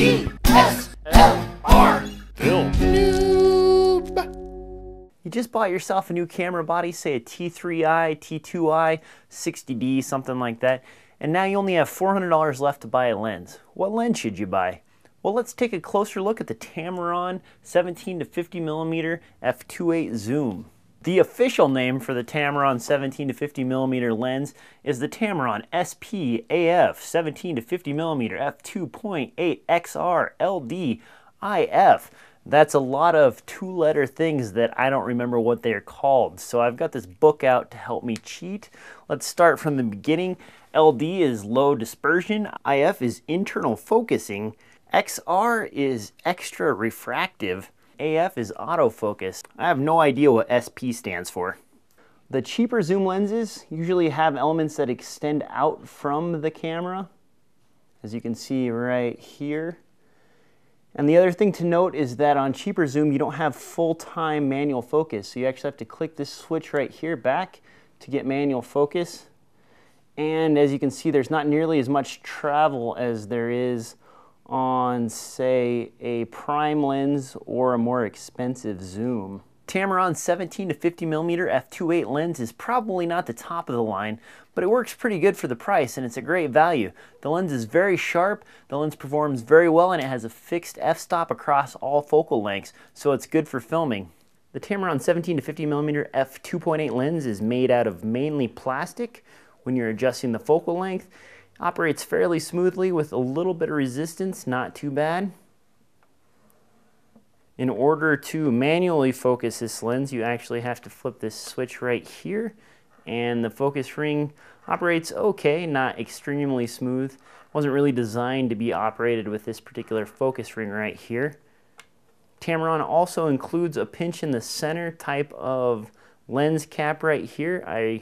DSLR film noob. You just bought yourself a new camera body, say a T3i, T2i, 60D, something like that, and now you only have $400 left to buy a lens. What lens should you buy? Well, let's take a closer look at the Tamron 17-50mm f2.8 zoom. The official name for the Tamron 17-50mm lens is the Tamron SP AF 17-50mm f2.8 XR LD IF. That's a lot of two-letter things that I don't remember what they're called, so I've got this book out to help me cheat. Let's start from the beginning. LD is low dispersion, IF is internal focusing, XR is extra refractive, AF is autofocus. I have no idea what SP stands for. The cheaper zoom lenses usually have elements that extend out from the camera, as you can see right here. And the other thing to note is that on cheaper zoom, you don't have full-time manual focus, so you actually have to click this switch right here back to get manual focus. And as you can see, there's not nearly as much travel as there is on, say, a prime lens or a more expensive zoom. Tamron 17-50mm f2.8 lens is probably not the top of the line, but it works pretty good for the price and it's a great value. The lens is very sharp, the lens performs very well, and it has a fixed f-stop across all focal lengths, so it's good for filming. The Tamron 17-50mm f2.8 lens is made out of mainly plastic when you're adjusting the focal length. Operates fairly smoothly with a little bit of resistance, not too bad. In order to manually focus this lens, you actually have to flip this switch right here, and the focus ring operates okay, not extremely smooth. Wasn't really designed to be operated with this particular focus ring right here. Tamron also includes a pinch in the center type of lens cap right here. I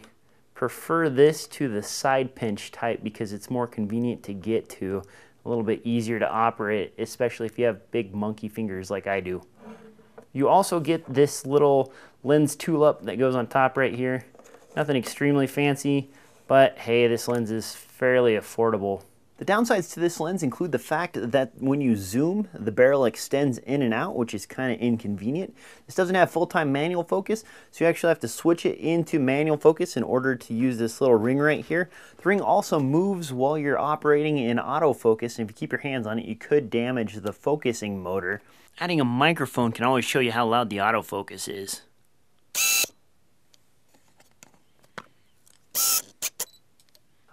prefer this to the side pinch type because it's more convenient to get to, a little bit easier to operate, especially if you have big monkey fingers like I do. You also get this little lens tulip that goes on top right here. Nothing extremely fancy, but hey, this lens is fairly affordable. The downsides to this lens include the fact that when you zoom, the barrel extends in and out, which is kind of inconvenient. This doesn't have full-time manual focus, so you actually have to switch it into manual focus in order to use this little ring right here. The ring also moves while you're operating in autofocus, and if you keep your hands on it, you could damage the focusing motor. Adding a microphone can always show you how loud the autofocus is.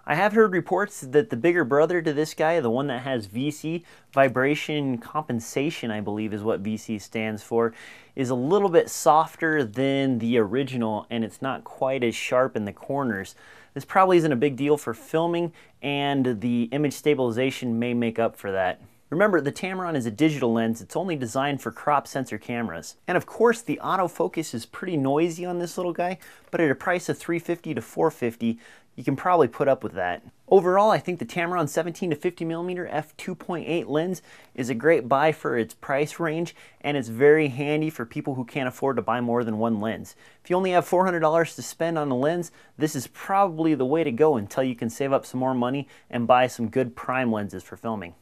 I have heard reports that the bigger brother to this guy, the one that has VC, vibration compensation, I believe is what VC stands for, is a little bit softer than the original, and it's not quite as sharp in the corners. This probably isn't a big deal for filming, and the image stabilization may make up for that. Remember, the Tamron is a digital lens. It's only designed for crop sensor cameras. And of course, the autofocus is pretty noisy on this little guy, but at a price of $350 to $450, you can probably put up with that. Overall, I think the Tamron 17-50mm f2.8 lens is a great buy for its price range, and it's very handy for people who can't afford to buy more than one lens. If you only have $400 to spend on a lens, this is probably the way to go until you can save up some more money and buy some good prime lenses for filming.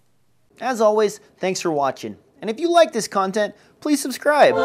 As always, thanks for watching. And if you like this content, please subscribe.